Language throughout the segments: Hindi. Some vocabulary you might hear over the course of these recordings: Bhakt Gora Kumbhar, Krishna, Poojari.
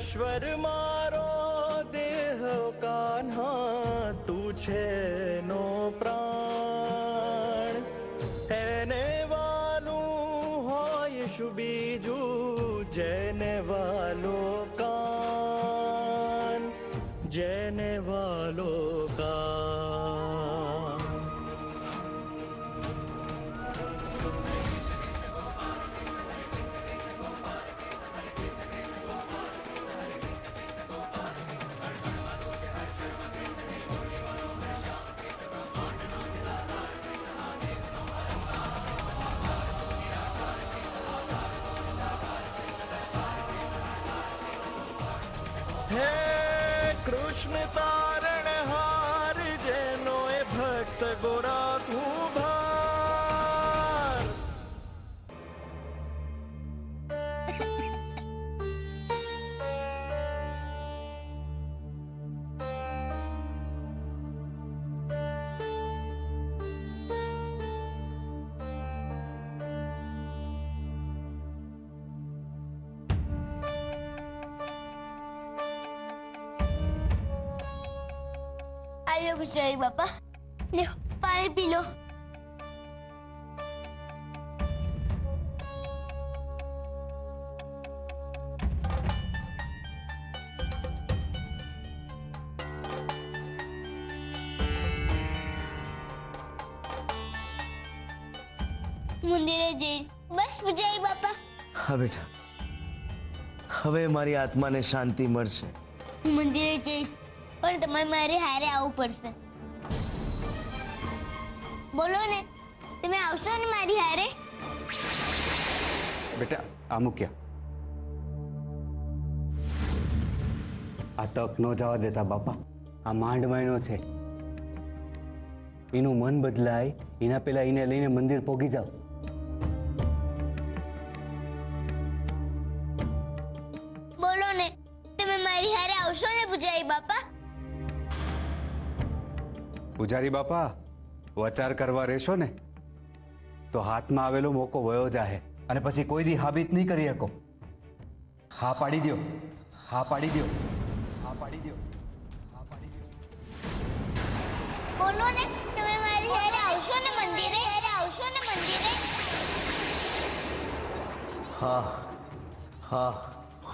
नश्वर मारो देह कान्हा तुझे नो प्राण हैने वालू हो यीशु बीजू जैने वालों कान जैने वालों कान। कृष्ण तारण हार जैनो ए भक्त गोरा कुंभार। लो गुजराई बापा, लो पानी पी लो। मंदिरे जईश बस पूजाई बापा। हाँ बेटा, हवे मारी आत्मा ने शांति मळशे। मंदिरे जईश पर तुम्हें मारे हारे आवू पड़शे। बोलो ने तुम्हें आवशो ने मारी हारे? बेटा आमुक्या आ तक न जावा देता बापा। आ मांड महीनो छे, एनु मन बदलाय एना पेला एने लईने मंदिर पोगी जाओ। बोलो ने तुम्हें मारी हारे आवशो ने पूजाई बापा? पुजारी बापा वचार करवा रेशो ने तो हाथ में आवेलो मोको वयो जाए अने पछी कोई दी हाबीत नहीं करी हको। हा पाड़ी दियो, हा पाड़ी दियो, हा पाड़ी दियो, हा पाड़ी दियो। बोलो ने तमे मारी हारे आवशो ने मंदिरे, हारे आवशो ने मंदिरे। हाँ हाँ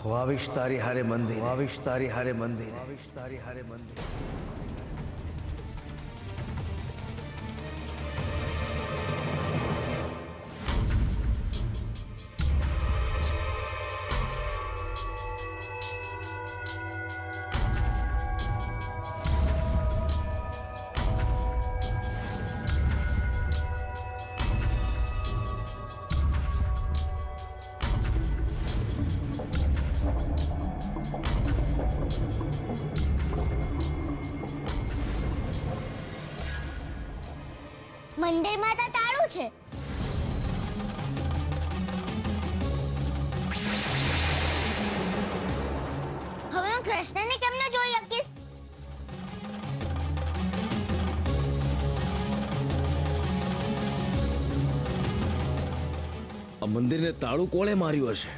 वाविश तारी हारे मंदिर, वाविश तारी हारे मंदिर, वाविश तारी हारे मंदिर। मंदिर माता तारू छे। हवे हूँ कृष्ण ने केम न जोई हकीश? आ मंदिर ने तारू कोणे मार्यु हशे?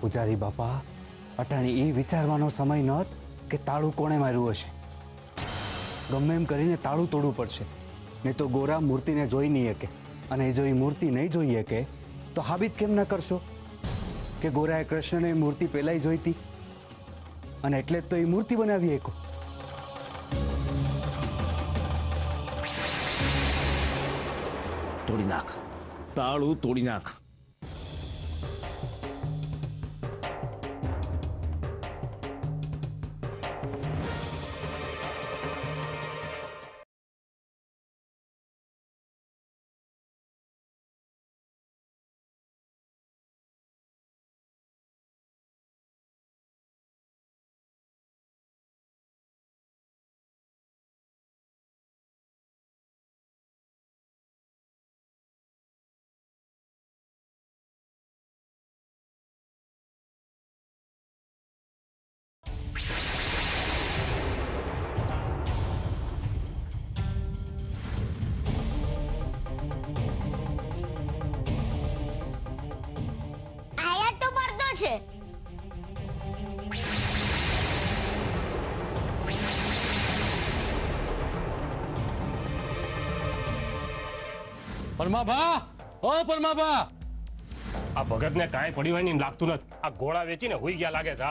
पुजारी बापा अटाणी ई विचारवानो समय नत के तारू कोणे मार्यु हशे। गमे एम करीने तारू तोड़वू पड़शे नहीं तो गोरा मूर्ति ने जोई नहीं सके अने जो मूर्ति नहीं जोई सके तो हाबित केम न करशो के गोराए कृष्ण ने मूर्ति पहला ही जोई थी अने एटले तो ये मूर्ति बनावी हको। तोड़ी नाख, ताळू तोड़ी नाख। परमाभा ओ परमाभा आ भगत ने काई पड़ी होय ने लागतू नत आ घोड़ा वेचीने हुई गया लागे छा।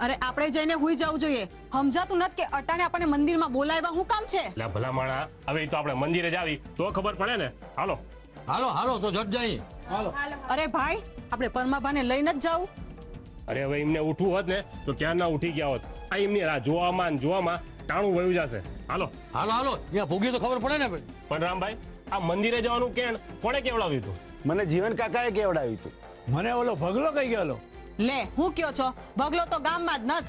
अरे आपणे जईने हुई जाऊ जोईए समजातू नत के अटाणे आपणे मंदिर मां बोलाव्या हुं काम छे। ला भला माणा हवे तो आपणे मंदिरे जावी तो खबर पड़े ने। हालो हालो हालो तो झट जाई हालो। अरे भाई आपणे परमाभा ने लईने ज जाऊ। अरे हवे इमने उठू होत ने तो क्यां ना उठी गया होत। आ इमनी रा जोवा मां टाणू वयू जाशे। हालो हालो हालो या भूगी तो खबर पड़े ने। पण राम भाई आ मंदिरे जवानुं केण कोणे केवडाव्युं तू? मने जीवन काकाए केवडाव्युं तू। मने ओलो भगलो कही गयो। ले हुं क्यो छो भगलो तो गाममां ज नथ।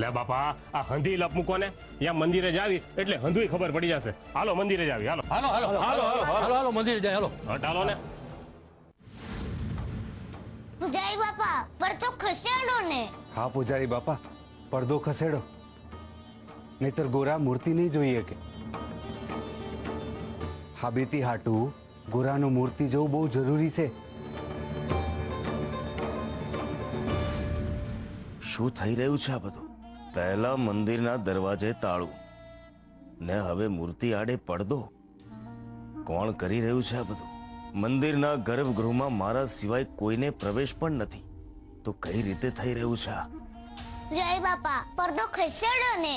ले बापा आ हंधी लप मुको ने या मंदिरे जावी एटले हंधुई खबर पड़ी जाशे। हालो मंदिरे जावी हालो हालो हालो हालो हालो हालो मंदिरे जाय हालो हट हालो ने। पूजारी बापा परदो खसेड़ो ने। हां पूजारी बापा परदो खसेड़ो नहीतर गोरा मूर्ति नहीं जोईए के। हाबीती हाटू गोरानो मूर्ति जो बहुत जरूरी से। शू थई रह्यु छे आ बधु? पहला मंदिर ना दरवाजे ताळू ने हवे मूर्ति आड़े पड़दो। कोण करी रह्यु छे आ बधु? मंदिर ना गर्भगृह मां मारा सिवाय कोईने प्रवेश पण नथी तो कई रीते थई रह्यु छे? जय बापा परदो खसेड़ो ने।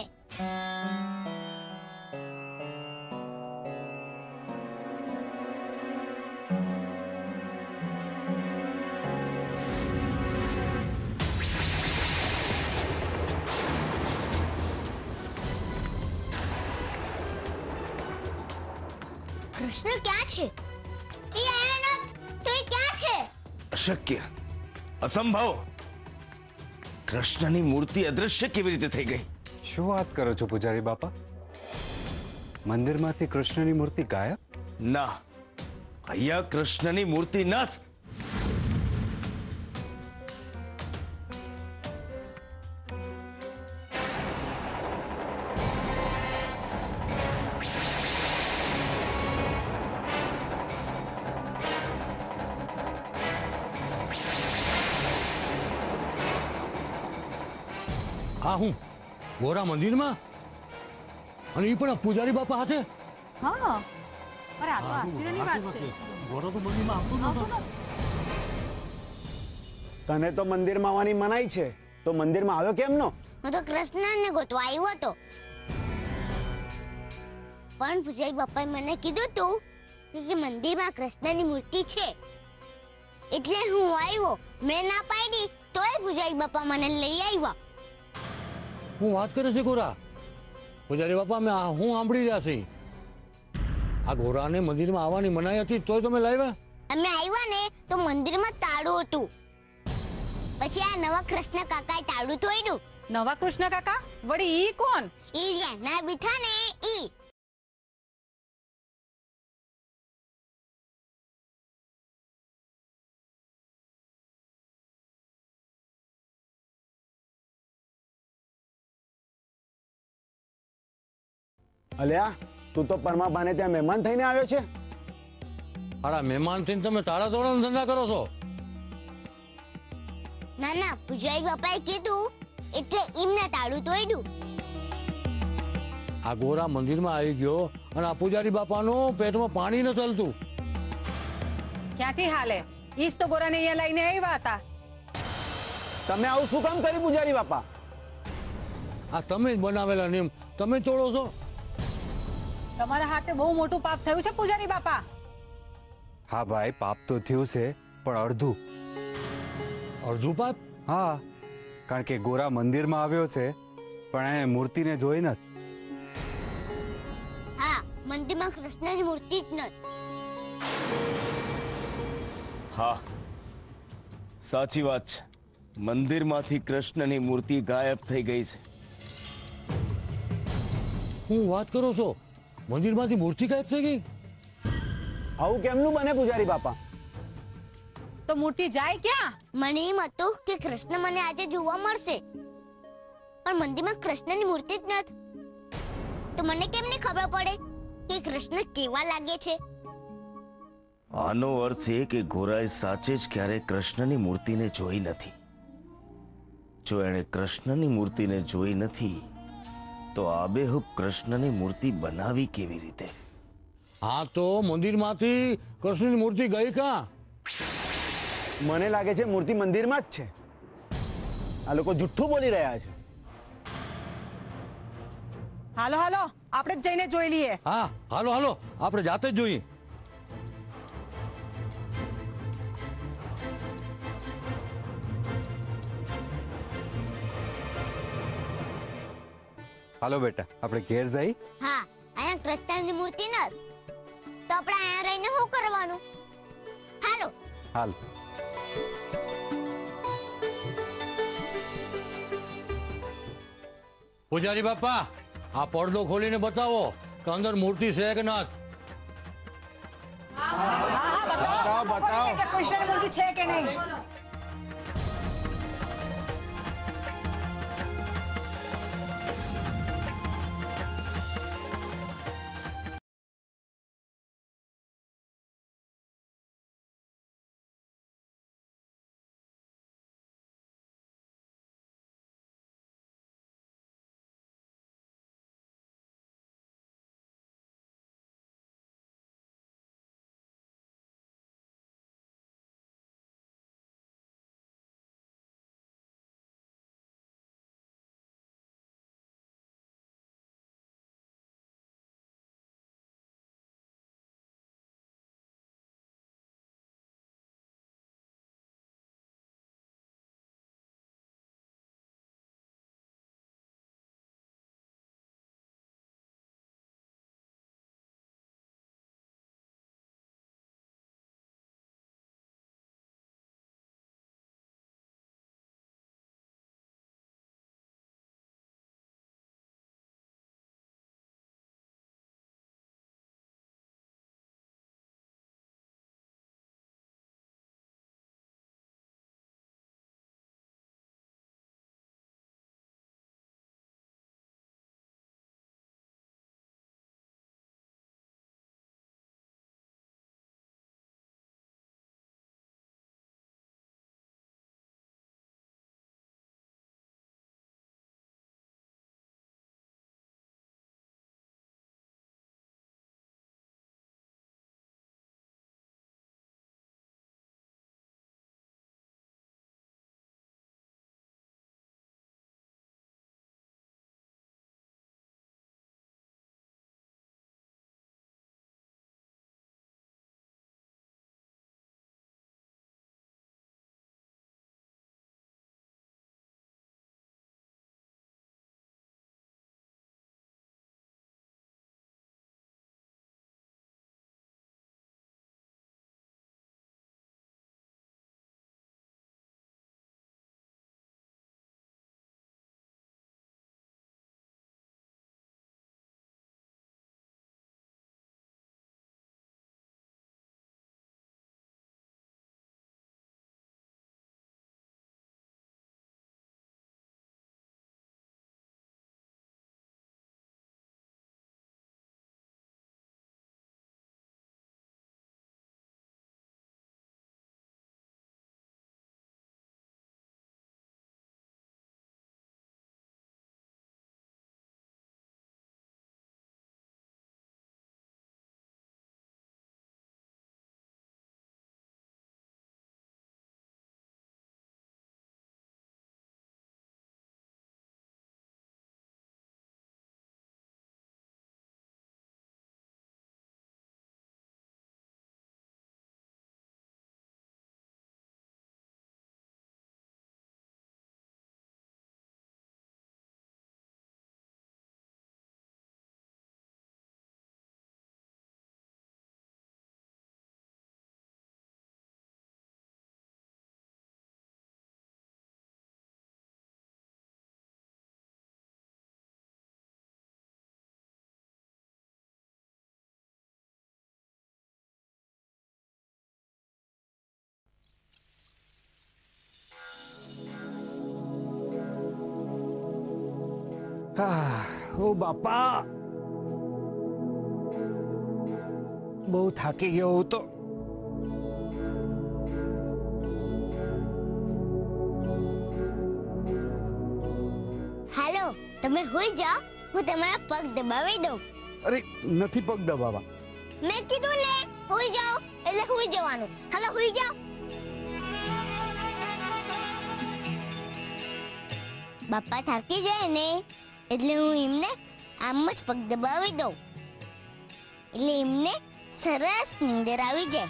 कृष्ण क्या छे? ये आयनत तो ये क्या छे? अशक्य असंभव कृष्ण की मूर्ति अदृश्य केवी रीते थई गई? शू बात करो छो पुजारी बापा? मंदिर मांथी कृष्णनी मूर्ति गायब? ना अहींया कृष्णनी मूर्ति नथ। आ हूँ गोरा मंदिर में और ये पण पुजारी बापा हाथे। हां अरे आ तो आश्चर्यनी बात छे। गोरो तो मंदिर में आवतो नतो। तने तो मंदिर में आवानी मनाई छे तो मंदिर में आव्यो केम नो? हूँ तो कृष्णन ने गोतवा आव्यो हतो पण पुजारी बापाए मने कीधुं तू के मंदिर में कृष्णनी मूर्ति छे એટલે હું આવ્યો। મે ના પાડી તોય पुजारी बापा मने લઈ આવ્યા। હું વાત કરે છે ગોરા? पुजारी बापा मैं हूँ आंबड़ी रहा थी आ गोरा ने मंदिर में आवानी मनाई थी तो मैं लाइवा। अमे आइवा ने तो मंदिर में ताळू हतुं પછી આ નવા કૃષ્ણ કાકાએ તાળું તોડ્યું। નવા કૃષ્ણ કાકા વળી ઈ કોણ? ઈ રે ના બેઠા ને ઈ। અલ્યા તું તો પરમાભાને ત્યાં મહેમાન થઈને આવ્યો છે? અરે મહેમાન થઈને તમે તાળા તોડવાનો ધંધા કરો છો? ના ના પૂજારી બાપાએ કીધું એટલે એમને તાળું તોડ્યું। આ ગોરા મંદિરમાં આવી ગયો અને આ પૂજારી બાપાનો પેટમાં પાણી ન ચલતું। ક્યાંથી હાલે? ઈસ તો ગોરાને અહીંયા લઈને આવ્યા હતા। તમે આવું શું કામ કરી પૂજારી બાપા? આ તમે જ બનાવેલા નિયમ તમે તોડો છો। તમારા હાથે બહુ મોટું પાપ થયું છે પૂજારી બાપા। હા ભાઈ પાપ તો થયું છે પણ અડધું પાપ। હા કારણ કે ગોરા મંદિરમાં આવ્યો છે પણ એને મૂર્તિને જોઈ નથી। હા મંદિરમાં કૃષ્ણની મૂર્તિ જ નથી। હા સાચી વાત છે મંદિરમાંથી કૃષ્ણની મૂર્તિ ગાયબ થઈ ગઈ છે। હું વાત કરું છું मंदिर में मूर्ति गायब थी गई? आऊ केमनु बने पुजारी बापा? तो मूर्ति जाए क्या? मने एम हतुं के कृष्ण मने आजे जोवा मळशे पण मंदिर में कृष्ण की मूर्ति ज नथ तो मने केमने खबर पड़े के कृष्ण केवा लागे छे? आनो अर्थ ए के गोराए साचे ज क्यारे कृष्ण की मूर्ति ने जोई नथी। जो एणे कृष्ण की मूर्ति ने जोई नथी तो आबेहूब कृष्ण ने मूर्ति बनावी केवी रीते? हाँ तो मंदिर मांथी कृष्ण मूर्ति गई कहाँ? मने लागे छे मूर्ति मंदिर में ज छे। आ लोको झूठू बोली रहा छे। हालो हालो आपणे जईने जोई लीए। हाँ हालो हालो आपणे जाते जोईए। हालो बेटा आपणे घेर जाई। हाँ अहीं कृष्ण की मूर्ति न तो आपणे अहीं रहीने शुं करवानुं? हालो हाल पुजारी बापा आ पर्दो खोली ने बताओ कि अंदर मूर्ति से कि नहीं। बताओ बताओ कृष्ण मूर्ति छे कि नहीं। ओ बापा बहुत थाकी गयो हूं तो हेलो तमे होई जाओ हूँ तमारा पग दबावी दो। अरे नहीं पग दबावा मैं किधर ने हुई जाओ એટલે હુઈ જવાનું હાલો હુઈ જાઓ બાપા થાકી જાય ને એટલે હું એમને આમ જ પગ દબાવી દઉં એટલે એમને સરસ નીંદર આવી જાય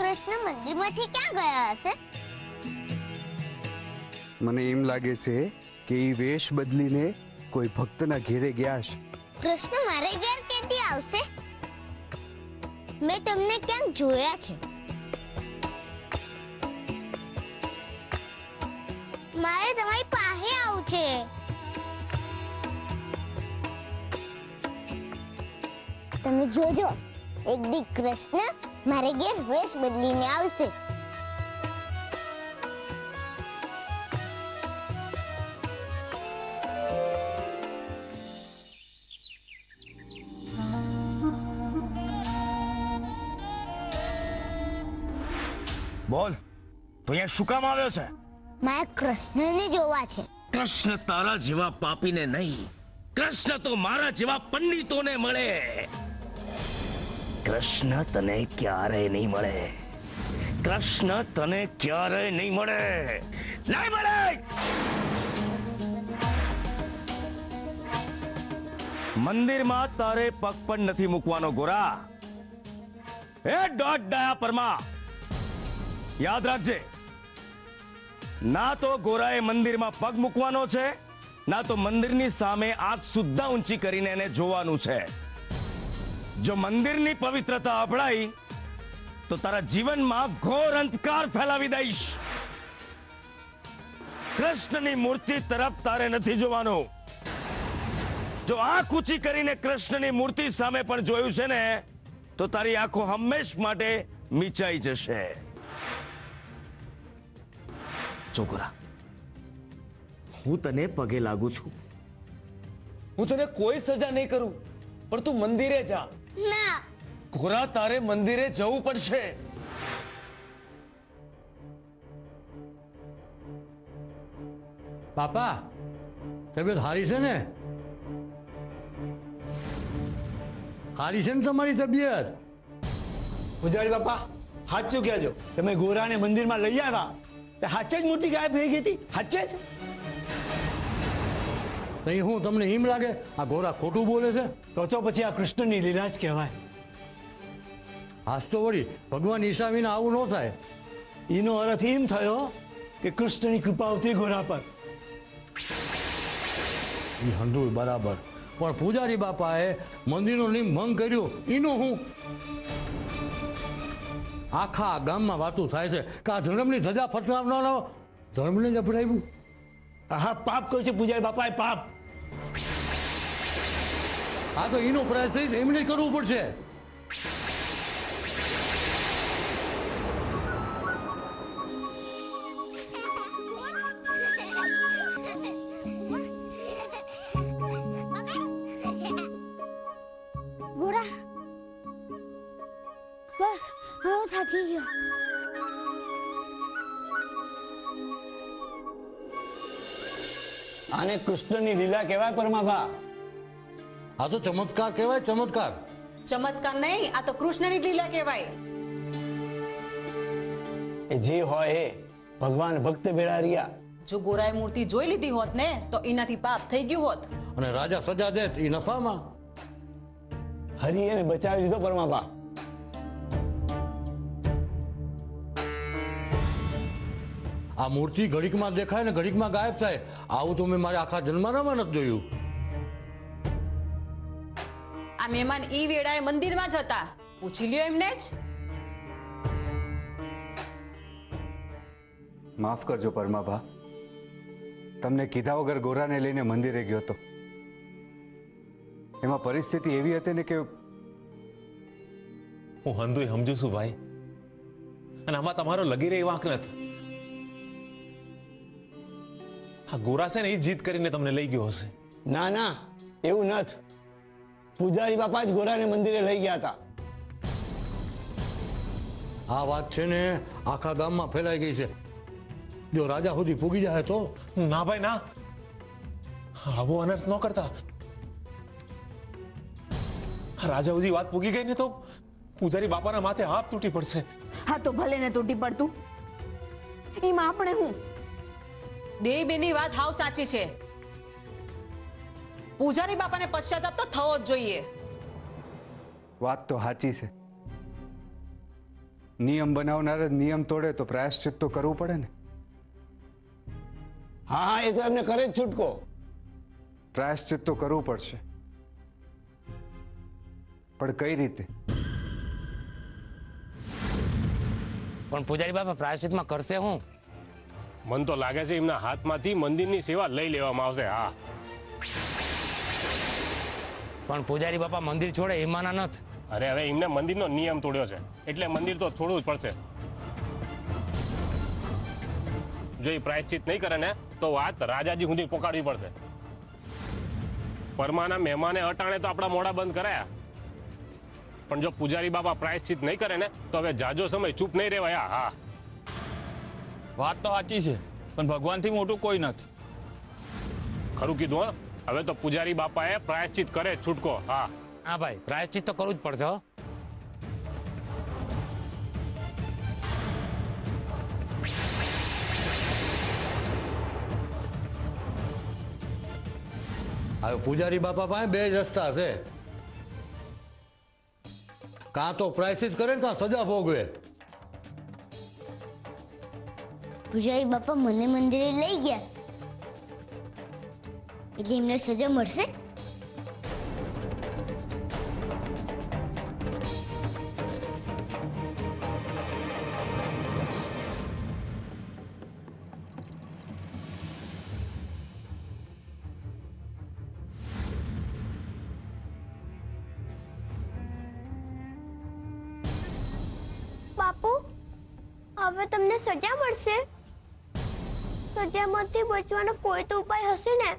કૃષ્ણ મંદિરમાંથી ક્યાં ગયા હશે મને એમ લાગે છે કે એ વેશ બદલીને कोई भक्त ना घेरे गया कृष्ण मारे घर केती आवसे मैं तुमने क्या जोया छे मारे तुम्हारी पाहे आऊ छे तमे जोजो एक दी कृष्ण मारे घर वेश बदलीने आवसे बोल तो ये शुकाम आव्यो छे मैं कृष्ण ने जोवा छे कृष्ण तारा जीवा पापी ने नहीं कृष्ण तो मारा जीवा पंडितों ने मळे कृष्ण तने क्यारे नहीं मळे कृष्ण तने क्यारे नहीं मळे नहीं मळे मंदिर मां तारे पग पण नथी मुकवानो गोरा ए डॉट दया परमा याद रखजे ना तो गोराए मंदिर में पग मुकवानो छे ना तो मंदिर नी सामे आंख सुद्धा ऊंची करीने एने जोवानुं छे जो मंदिर नी पवित्रता अपनाई तो तारा जीवन में घोर अंधकार फैलावी दईश कृष्ण नी मूर्ति तरफ तारे नथी जोवानो जो आंख ऊंची करीने कृष्ण नी मूर्ति सामे पण जोयुं छे ने तो तारी आंखो हमेशा माटे मीचाई जशे छोकरा हूँ तने पगे लागू छू हूँ तने कोई सजा नहीं करू पर तू मंदिरे जा ना गोरा तारे मंदिरे जाऊ पड़शे पापा तबियत हारी से ने हारी से तुम्हारी तबियत पुजारी पापा हाथ चू क्या जो तमे गोरा ने मंदिर में लई आवा हाचेज मूर्ति गायब થઈ ગઈ હતી હાચેજ નહીં હું તમને હિમ લાગે આ ગોરા ખોટું બોલે છે તો તો પછી આ કૃષ્ણની લીલા જ કહેવાય આજ તો વળી ભગવાન ઈસા વિના આવું ન થાય એનો અર્થ એમ થયો કે કૃષ્ણની કૃપા ઉતરી ગોરા પર ઈ હંડુલ બરાબર પણ પૂજારી બાપાએ મંદિરનો નિયમ ભંગ કર્યો એનો હું आखा गाम में बातू थाय छे के आ धर्मनी धजा फटकावनानो धर्मने ज अपनाव्यु आहा पाप कहे छे पूजारी बापाए पाप आ तो ईनो प्रायश्चित एमने करवू पड़शे आने कृष्णनी लीला कहवाय परमाभा आ तो चमत्कार कहवाय चमत्कार चमत्कार नहीं आ तो कृष्णनी लीला कहवाय ए जे होय भगवान भक्त भेळा रिया जो गोराए मूर्ति જોઈ લીધી હોત ને તો એનાથી પાપ થઈ ગયું હોત અને રાજા સજા દેત ઈ નફામાં હરિએ બચાવી લીધો પરમાભા आ मूर्ति घड़ीक में देखाय ने घड़ीक में गायब थाय आवुं तो मैं मारा आखा जन्मनामां नथी जोयुं आ मेहमान ई वेळाए मंदिर में जता पूछी लियो एमने ज माफ करजो परमाभा तमने कीधा वगर गोरा ने लईने मंदिरे गयो तो एमां परिस्थिति एवी हती ने के हूँ हंधुए समजू छूं भाई अने आमां तमारो लगी रही वांक नथी गोरा से नहीं जीत करीने तमने लई गयो हशे ना ना एवुं नथ पूजारी बापा ज गोरा ने मंदिरे लई गया था आ वात छे ने आखा गाम में फैलाई गई छे जो राजा हुधी पूगी जाए तो ना भाई ना आवो अनर्थ न करता राजाजी बात पूगी गई ने तो पूजारी बापा ना माथे हाथ तूटी पड़से। हाँ तो भले ने तूटी पड़तू ईमा आपणे हूं देई बेनी वात हाव साची छे। पूजारी बापा ने पश्चाताप तो थवो ज जोईए। बात तो हाची छे। नियम बनावनारे नियम तोड़े तो प्रायश्चित तो करवू पड़े ने। हाँ ये तो हमने करे छूटको प्रायश्चित तो करवू पड़शे पर कई रीते। પણ પૂજારી બાપા પ્રાયશ્ચિતમાં કરશે હું મન તો લાગે છે એમના હાથમાંથી મંદિરની સેવા લઈ લેવામાં આવશે। હા પણ પૂજારી બાપા મંદિર છોડે એમાંના નથ। અરે હવે એમને મંદિરનો નિયમ તોડ્યો છે એટલે મંદિર તો છોડવું જ પડશે। જો એ પ્રાયશ્ચિત નહીં કરે ને તો વાત રાજાજી સુધી પહોંચાડવી પડશે। પરમાના મહેમાને અટાણે તો આપડા મોઢા બંધ કરાયા પણ જો પૂજારી બાપા પ્રાયશ્ચિત નહીં કરે ને તો હવે જાજો સમય ચૂપ નહીં રહેવાય। હા વાત તો સાચી છે પણ ભગવાનથી મોટું કોઈ નથી। ખરું કીધું હો। હવે તો પૂજારી બાપાએ પ્રાયશ્ચિત કરે છૂટકો। હા હા ભાઈ પ્રાયશ્ચિત તો કરવું જ પડશે હો। હવે પૂજારી બાપા પાસે બે જ રસ્તા છે। कहा तो प्रायश्चित करे कहा सजा भोगवे। पूजारी बापा मने मंदिरे लई गया એટલે એમને સજા મળશે। बचवानो कोई तो उपाय हसे ने।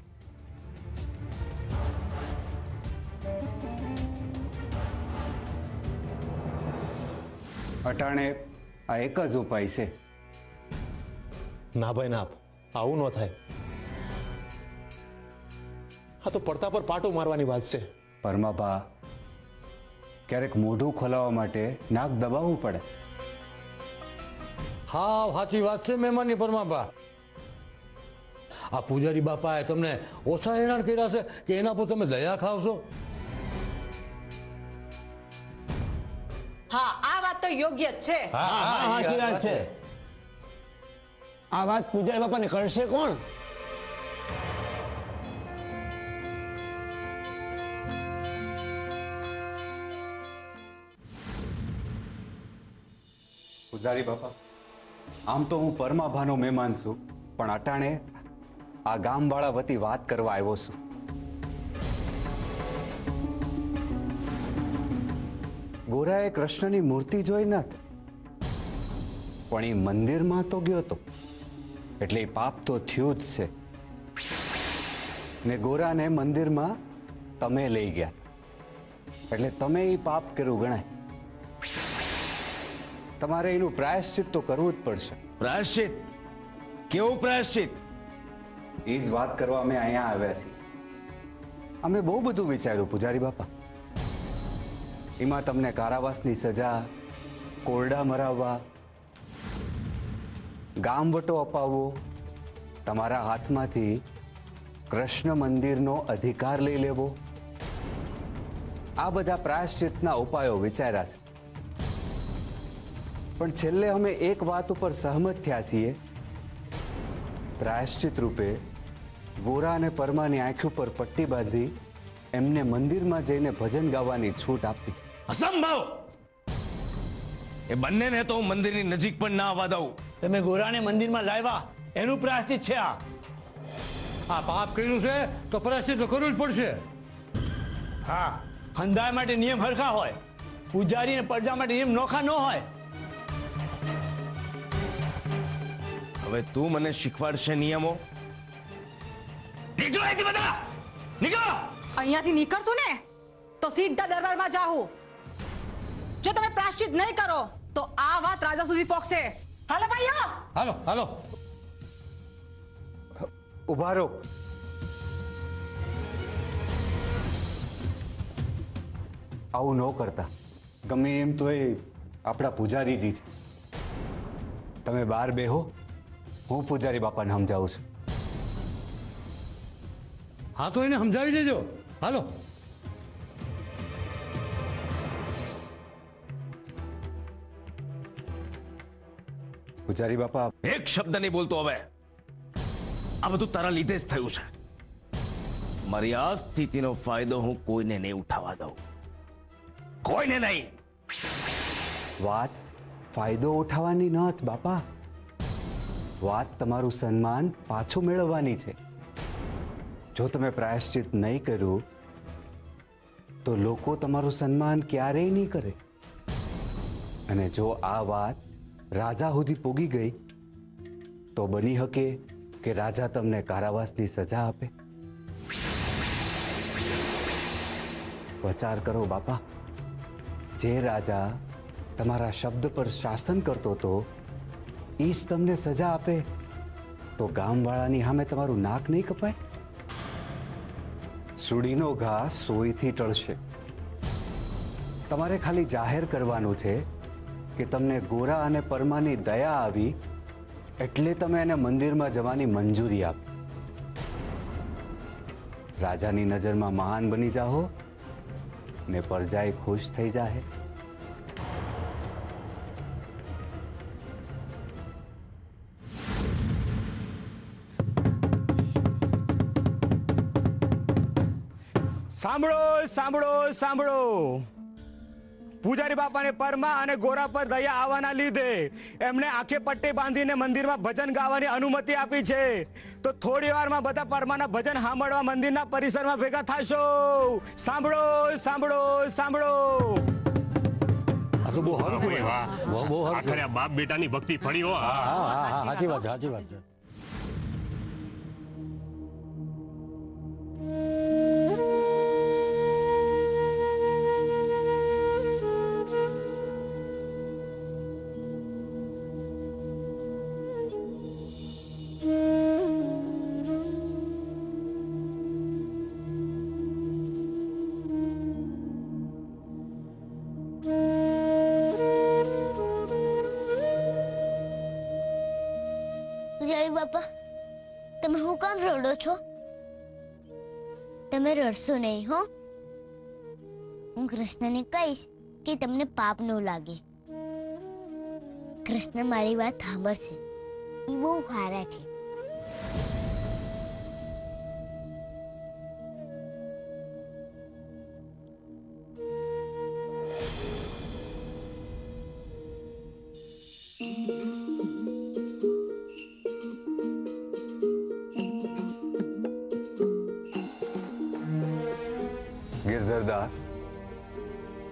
अटाणे आ एक ज उपाय छे। ना भाई ना आवू न थाय। हाँ तो पड़ता पर पाटो मारवानी बात छे। परमाबा क्यारेक मोढुं खोलावा माटे नाक दबाववू पड़े। हाँ साची बात छे मेहमानी परमाबा। आ पूजारी बापाए तमने ओछा हैरान कर्या छे के एना पर तमे दया खावशो। हाँ आ बात तो योग्य छे। हाँ हाँ जी बात छे। आ बात पूजारी बापा ने करशे कोण? पूजारी बापा आम तो हूँ परमाभानो मेहमान छुं पण अटाणे आ गामवाळा वती वात करवा आव्यो छुं। गोराए कृष्णनी मूर्ति जोई नत पण ए मंदिरमां तो गयो तो एटले पाप तो थयुं ज छे ने गोराने मंदिरमां तमे लई गया एटले तमे ए पाप कर्युं गणाय। तमारे एनुं प्रायश्चित तो करवुं ज पडशे। प्रायश्चित केवुं प्रायश्चित इस बात करवा में आया आव्या छी। अमे बहु बधु विचार्यु पूजारी बापा। इमा तमने कारावासनी सजा कोरडा मरावा गामवटो अपावो तमारा हाथमांथी कृष्ण मंदिरनो अधिकार लई लेवो आ बधा प्रायश्चितना उपायो विचार्या छे पण छेल्ले अमे एक बात उपर सहमत थया छीए। प्रायश्चित रूपे गोरा अने परमानी आँखों पर पट्टी बांधी एमने मंदिर में जाइने भजन गावानी छूट आपी। असंभव। ए बन्ने ने तो मंदिर नी नजीक पण ना आवा दऊं। तमे गोरा ने मंदिर में लाव्या एनु प्रायश्चित छे। आ पाप कर्युं छे तो प्रायश्चित तो करवुं ज पड़शे। हाँ हंधाय माटे नियम हरखा होय। पूजारी ने प्रजा माटे नियम नोखा न होय। હવે તું મને શીખવાડશે નિયમો। નીકળો અહીંથી બધા નીકળો। અહીંયાથી નીકળશો ને તો સીધા દરબારમાં જાઓ। જો તમે પ્રાશ્ચિત નહીં કરો તો આ વાત રાજા સુધી પહોંચશે। હાલો ભાઈઓ હાલો હાલો ઊભા રહો। આવું ન કરતા. ગમે એમ તો એ આપણા પૂજારીજી છે. તમે બહાર બેહો, હું પૂજારી બાપાને સમજાવું છું. હા તો એને સમજાવી દેજો. હાલો. પૂજારી બાપા, એક શબ્દ નહીં બોલતો હવે. આ બધું તારા લીધે જ થયું છે. મારી આ સ્થિતિનો ફાયદો હું કોઈને નહીં ઉઠાવવા દઉં. કોઈને નહીં. વાત ફાયદો ઉઠાવવાની ન હતી બાપા. વાત તમારું સન્માન પાછું મેળવવાની છે. જો તમે પ્રાયશ્ચિત નહીં કર્યું તો લોકો તમારું સન્માન ક્યારેય નહીં કરે. અને જો આ વાત રાજા સુધી પૂગી ગઈ તો બની શકે કે રાજા તમને કારાવાસની સજા આપે. વિચાર કરો બાપા, જે રાજા તમારા શબ્દ પર શાસન કરતો હતો એ જ તમને સજા આપે તો ગામવાળાની સામે તમારું નાક નહીં કપાય? સુડીનો ઘા સોયથી ટળશે. તમારે ખાલી જાહેર કરવાનું છે કે તમને ગોરા અને પરમાની દયા આવી એટલે તમે એને મંદિરમાં જવાની મંજૂરી આપી. રાજાની નજરમાં મહાન બની જાઓ ને પરજાએ ખુશ થઈ જાહે. સાંભળો સાંભળો સાંભળો, પૂજારી બાપાને પરમા અને ગોરા પર દયા આવવાના લીધે એમણે આંખે પટ્ટી બાંધીને મંદિરમાં ભજન ગાવાની અનુમતિ આપી છે. તો થોડી વારમાં બધા પરમાના ભજન સાંભળવા મંદિરના પરિસરમાં ભેગા થશો. સાંભળો સાંભળો સાંભળો. તમે હું કામ રડો છો? તમે રડશો નહીં હો. હું કૃષ્ણને કહીશ કે તમને પાપ ન લાગે. કૃષ્ણ મારી વાત સાંભળશે. એ બહુ સારા છે.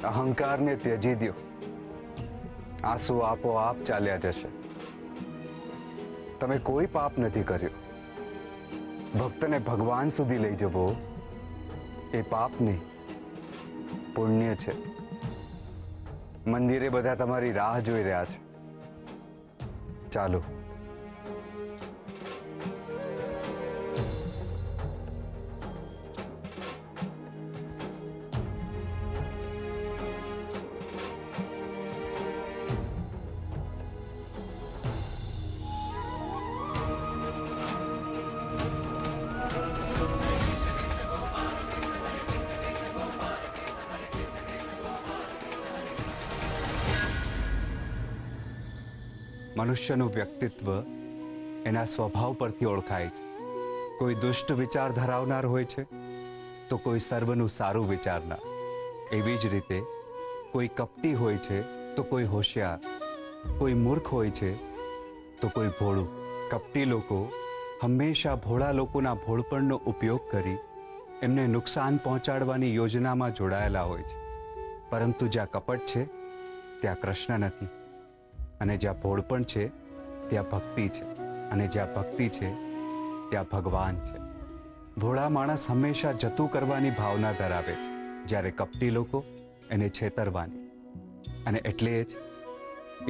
अहंकार ने त्याजी दियो, आंसू आपो आप चाल्या जशे. तमे कोई पाप नथी कर्यो. भक्त ने भगवान सुधी लई जवो ए पाप नहीं, पुण्य छे. मंदिरे बधा तमारी राह जोई रह्या छे. चालो. મનુષ્યનું વ્યક્તિત્વ એના સ્વભાવ પરથી ઓળખાય છે. કોઈ દુષ્ટ વિચાર ધરાવનાર હોય છે તો કોઈ સર્વનું સારું વિચારનાર. એવી જ રીતે કોઈ કપટી હોય છે તો કોઈ હોશિયાર. કોઈ મૂર્ખ હોય છે તો કોઈ ભોળું. કપટી લોકો હંમેશા ભોળા લોકોના ભોળપણનો ઉપયોગ કરી એમને નુકસાન પહોંચાડવાની યોજનામાં જોડાયેલા હોય છે. પરંતુ જ્યાં કપટ છે ત્યાં કૃષ્ણ નથી, અને જ્યાં ભોળપણ છે ત્યાં ભક્તિ છે, અને જ્યાં ભક્તિ છે ત્યાં ભગવાન છે. ભોળા માણસ હંમેશા જતું કરવાની ભાવના ધરાવે છે, જ્યારે કપટી લોકો એને છેતરવાની. અને એટલે જ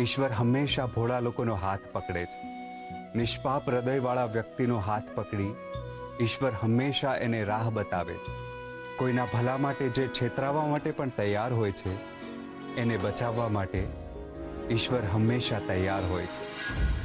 ઈશ્વર હંમેશા ભોળા લોકોનો હાથ પકડે છે. નિષ્પાપ હૃદયવાળા વ્યક્તિનો હાથ પકડી ઈશ્વર હંમેશા એને રાહ બતાવે છે. કોઈના ભલા માટે જે છેતરાવા માટે પણ તૈયાર હોય છે એને બચાવવા માટે ઈશ્વર હંમેશા તૈયાર હોય છે।